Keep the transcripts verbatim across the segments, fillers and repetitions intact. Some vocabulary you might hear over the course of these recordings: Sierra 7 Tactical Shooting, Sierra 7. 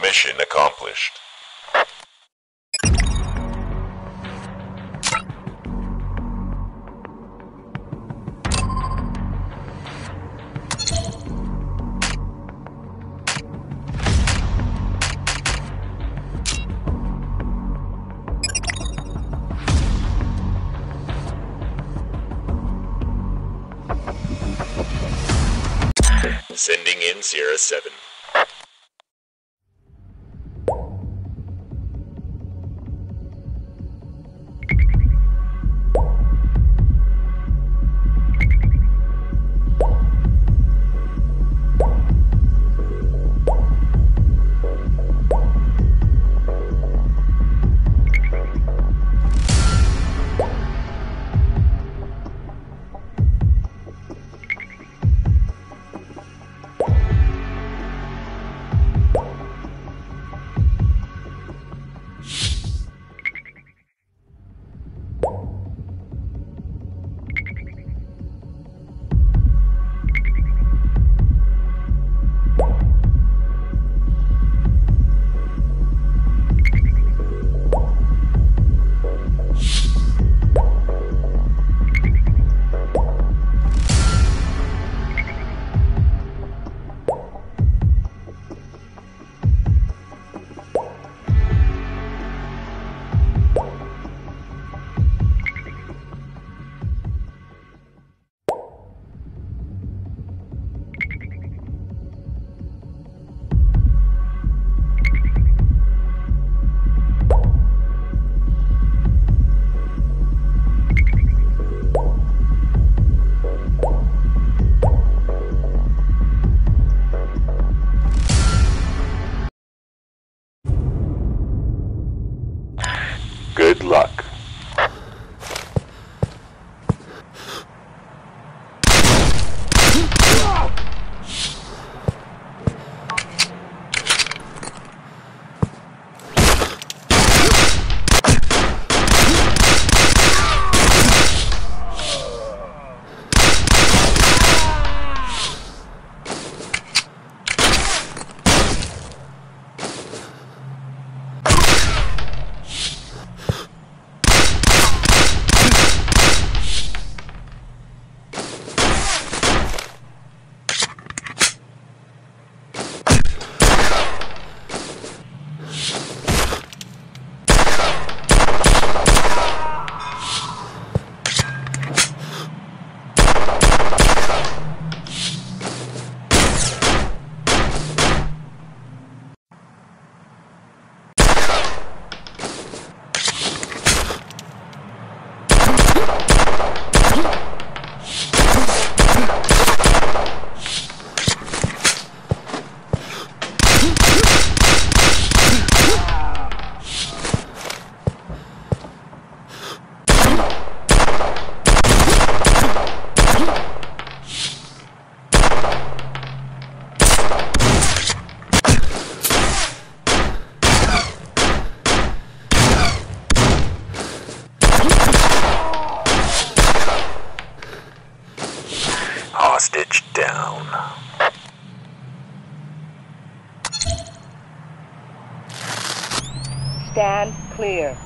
Mission accomplished. Sending in Sierra seven. Stand clear.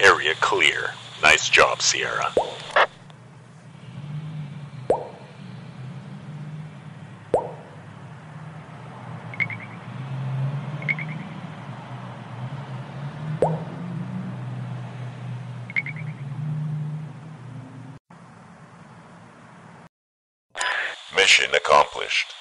Area clear. Nice job, Sierra. Mission accomplished.